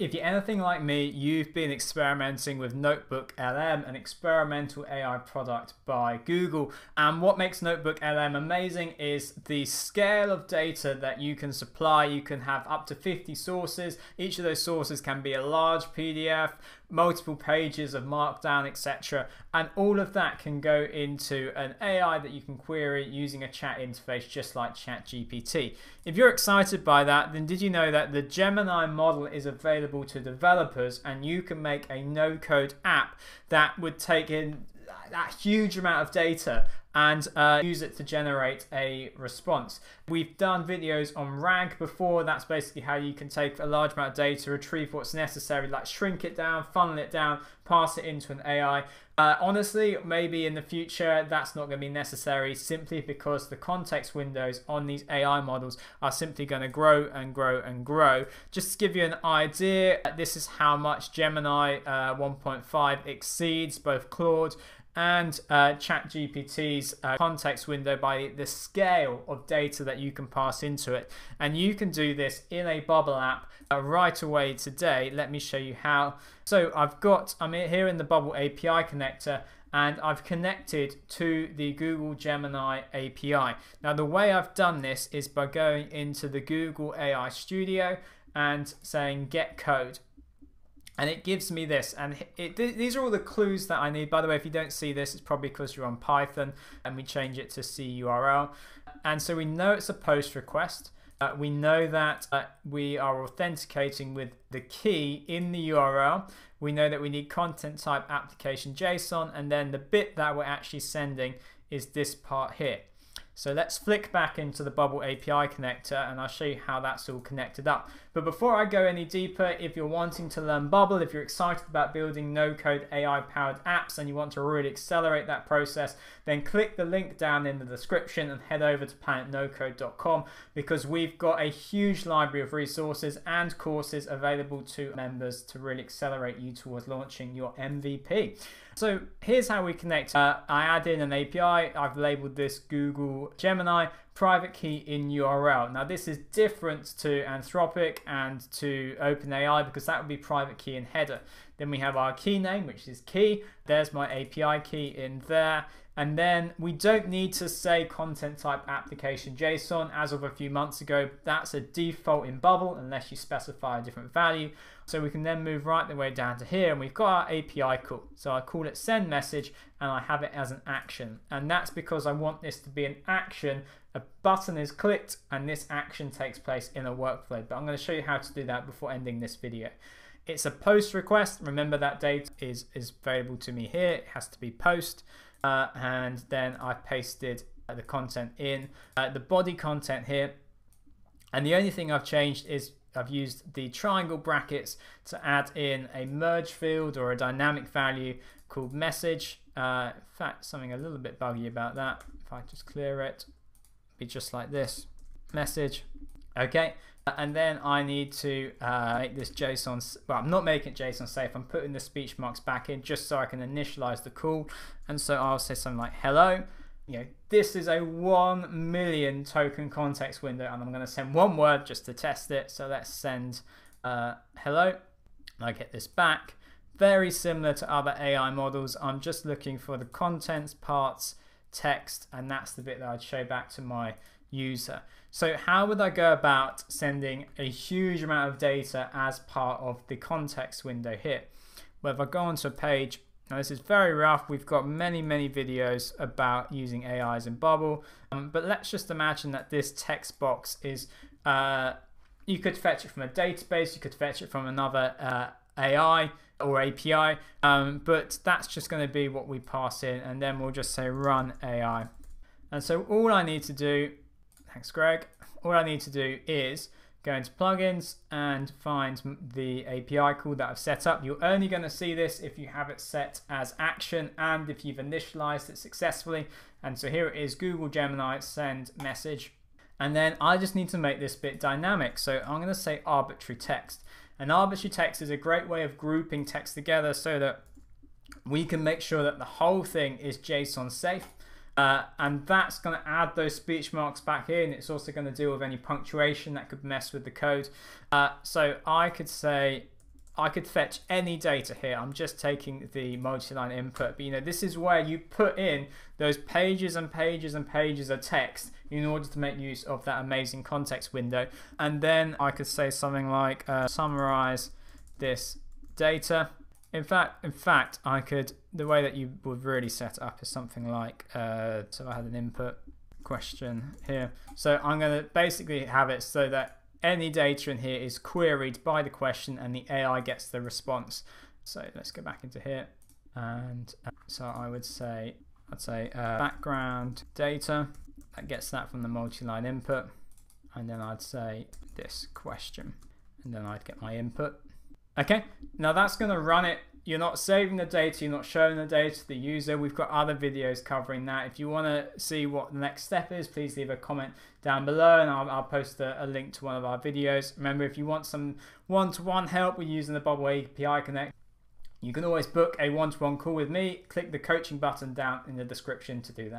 If you're anything like me, you've been experimenting with Notebook LM, an experimental AI product by Google. And what makes Notebook LM amazing is the scale of data that you can supply. You can have up to 50 sources. Each of those sources can be a large PDF, multiple pages of markdown, etc. And all of that can go into an AI that you can query using a chat interface just like ChatGPT. If you're excited by that, then did you know that the Gemini model is available to developers, and you can make a no-code app that would take in that huge amount of data and use it to generate a response. We've done videos on RAG before. That's basically how you can take a large amount of data, retrieve what's necessary, like shrink it down, funnel it down, pass it into an AI. Honestly, maybe in the future, that's not going to be necessary simply because the context windows on these AI models are simply going to grow and grow and grow. Just to give you an idea, this is how much Gemini 1.5 exceeds both Claude and ChatGPT's context window by the scale of data that you can pass into it. And you can do this in a Bubble app right away today. Let me show you how. So I'm here in the Bubble API connector, and I've connected to the Google Gemini API. Now the way I've done this is by going into the Google AI Studio and saying get code. And it gives me this, and these are all the clues that I need. By the way, if you don't see this, it's probably because you're on Python, and we change it to CURL. And so we know it's a post request. We know that we are authenticating with the key in the URL. We know that we need content type application JSON, and then the bit that we're actually sending is this part here. So let's flick back into the Bubble API connector, and I'll show you how that's all connected up. But before I go any deeper, if you're wanting to learn Bubble, if you're excited about building no-code AI-powered apps and you want to really accelerate that process, then click the link down in the description and head over to planetnocode.com, because we've got a huge library of resources and courses available to members to really accelerate you towards launching your MVP. So here's how we connect. I add in an API. I've labeled this Google Gemini private key in URL. Now this is different to Anthropic and to OpenAI, because that would be private key in header. Then we have our key name, which is key. There's my API key in there. And then we don't need to say content type application JSON. As of a few months ago, that's a default in Bubble unless you specify a different value. So we can then move right the way down to here, and we've got our API call. So I call it send message, and I have it as an action. And that's because I want this to be an action. A button is clicked and this action takes place in a workflow. But I'm going to show you how to do that before ending this video. It's a post request. Remember that data is available to me here. It has to be post. And then I pasted the content in, the body content here. And the only thing I've changed is I've used the triangle brackets to add in a merge field or a dynamic value called message. In fact, something a little bit buggy about that. If I just clear it, be just like this, message. Okay, and then I need to make this JSON, well, I'm not making it JSON safe, I'm putting the speech marks back in just so I can initialize the call. And so I'll say something like hello. You know, this is a 1,000,000 token context window, and I'm going to send one word just to test it. So let's send hello, and I get this back. Very similar to other AI models, I'm just looking for the contents, parts, text, and that's the bit that I'd show back to my user. So how would I go about sending a huge amount of data as part of the context window here? Well, if I go onto a page, now this is very rough, we've got many videos about using AIs in Bubble, but let's just imagine that this text box is, you could fetch it from a database, you could fetch it from another AI or API, but that's just going to be what we pass in, and then we'll just say run AI. And so all I need to do, thanks Greg, all I need to do is go into plugins and find the API call that I've set up. You're only going to see this if you have it set as action and if you've initialized it successfully. And so here it is, Google Gemini send message. And then I just need to make this bit dynamic. So I'm going to say arbitrary text. And arbitrary text is a great way of grouping text together so that we can make sure that the whole thing is JSON safe. And that's going to add those speech marks back in. It's also going to deal with any punctuation that could mess with the code. So I could say I could fetch any data here. I'm just taking the multi-line input, but you know, this is where you put in those pages and pages and pages of text in order to make use of that amazing context window. And then I could say something like summarize this data. In fact, I could, the way that you would really set it up is something like, so I had an input question here. So I'm going to basically have it so that any data in here is queried by the question and the AI gets the response. So let's go back into here. And so I would say, background data, that gets that from the multi-line input. And then I'd say this question, and then I'd get my input. Okay, now that's going to run it. You're not saving the data, you're not showing the data to the user. We've got other videos covering that. If you want to see what the next step is, please leave a comment down below and I'll post a link to one of our videos. Remember, if you want some one-to-one help with using the Bubble API Connect, you can always book a one-to-one call with me. Click the coaching button down in the description to do that.